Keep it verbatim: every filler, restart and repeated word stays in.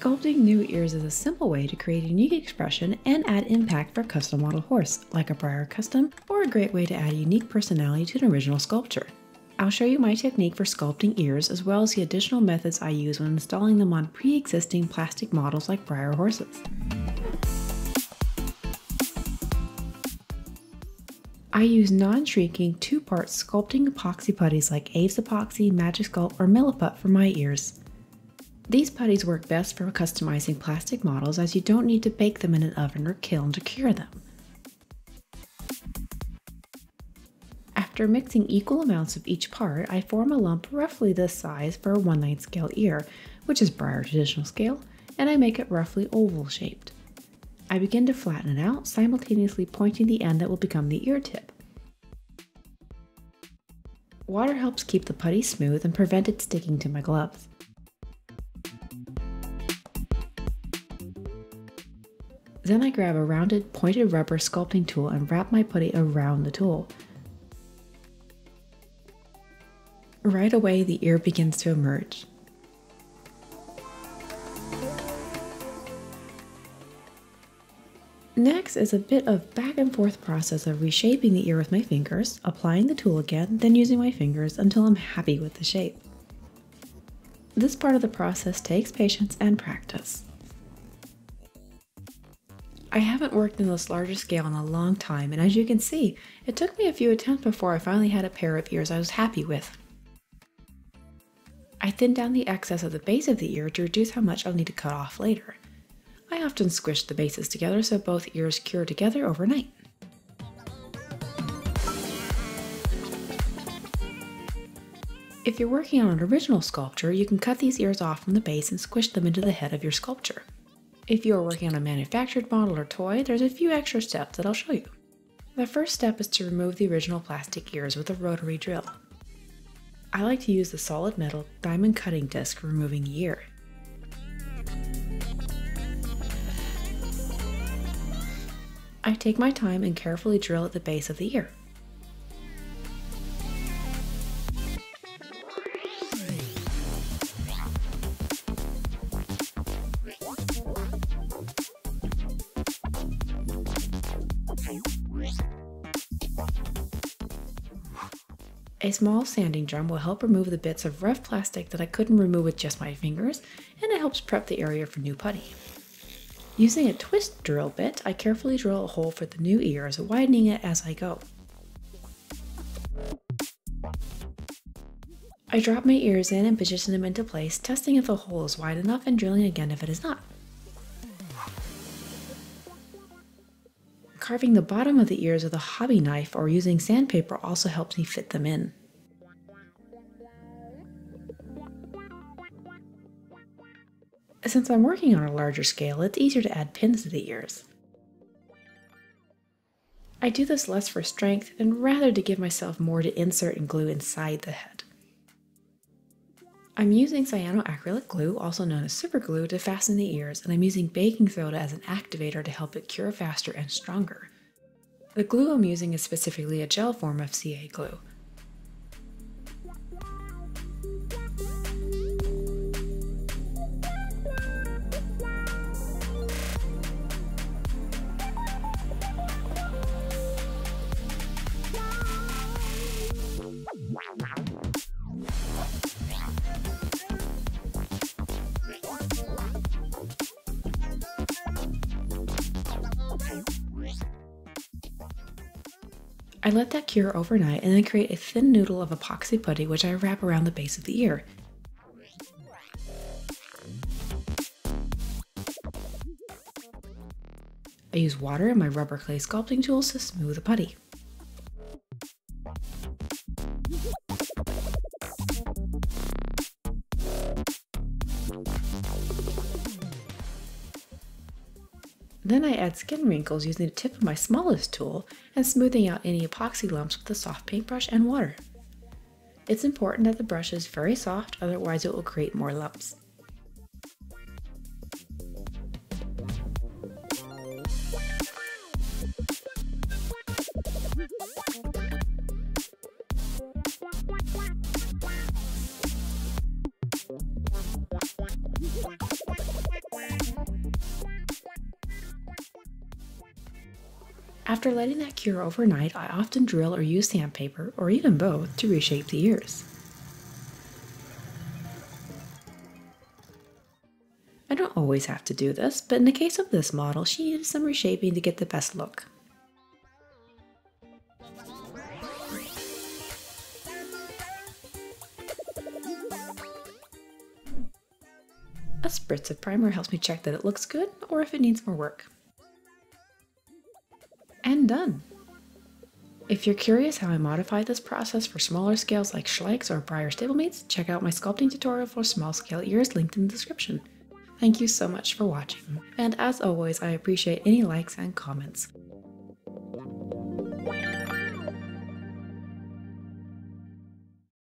Sculpting new ears is a simple way to create a unique expression and add impact for a custom model horse, like a Breyer custom, or a great way to add a unique personality to an original sculpture. I'll show you my technique for sculpting ears as well as the additional methods I use when installing them on pre-existing plastic models like Breyer horses. I use non-shrinking two-part sculpting epoxy putties like Aves Epoxy, Magic Sculpt, or Milliput for my ears. These putties work best for customizing plastic models as you don't need to bake them in an oven or kiln to cure them. After mixing equal amounts of each part, I form a lump roughly this size for a one ninth scale ear, which is Breyer traditional scale, and I make it roughly oval shaped. I begin to flatten it out, simultaneously pointing the end that will become the ear tip. Water helps keep the putty smooth and prevent it sticking to my gloves. Then I grab a rounded, pointed rubber sculpting tool and wrap my putty around the tool. Right away, the ear begins to emerge. Next is a bit of back and forth process of reshaping the ear with my fingers, applying the tool again, then using my fingers until I'm happy with the shape. This part of the process takes patience and practice. I haven't worked in this larger scale in a long time, and as you can see, it took me a few attempts before I finally had a pair of ears I was happy with. I thinned down the excess of the base of the ear to reduce how much I'll need to cut off later. I often squish the bases together so both ears cure together overnight. If you're working on an original sculpture, you can cut these ears off from the base and squish them into the head of your sculpture. If you are working on a manufactured model or toy, there's a few extra steps that I'll show you. The first step is to remove the original plastic ears with a rotary drill. I like to use the solid metal diamond cutting disc for removing the ear. I take my time and carefully drill at the base of the ear. A small sanding drum will help remove the bits of rough plastic that I couldn't remove with just my fingers, and it helps prep the area for new putty. Using a twist drill bit, I carefully drill a hole for the new ears, widening it as I go. I drop my ears in and position them into place, testing if the hole is wide enough and drilling again if it is not. Carving the bottom of the ears with a hobby knife or using sandpaper also helps me fit them in. Since I'm working on a larger scale, it's easier to add pins to the ears. I do this less for strength and rather to give myself more to insert and glue inside the head. I'm using cyanoacrylate glue, also known as super glue, to fasten the ears, and I'm using baking soda as an activator to help it cure faster and stronger. The glue I'm using is specifically a gel form of C A glue. I let that cure overnight and then create a thin noodle of epoxy putty which I wrap around the base of the ear. I use water and my rubber clay sculpting tools to smooth the putty. Then I add skin wrinkles using the tip of my smallest tool and smoothing out any epoxy lumps with a soft paintbrush and water. It's important that the brush is very soft, otherwise it will create more lumps. After letting that cure overnight, I often drill or use sandpaper, or even both, to reshape the ears. I don't always have to do this, but in the case of this model, she needed some reshaping to get the best look. A spritz of primer helps me check that it looks good, or if it needs more work. And done! If you're curious how I modify this process for smaller scales like Schleichs or Breyer stablemates, check out my sculpting tutorial for small scale ears linked in the description. Thank you so much for watching, and as always I appreciate any likes and comments.